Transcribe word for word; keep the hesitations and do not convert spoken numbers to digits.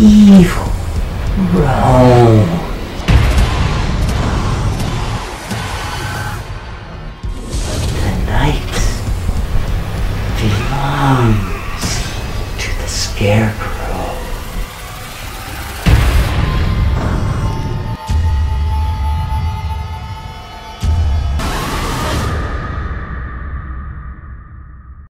evil, wrong.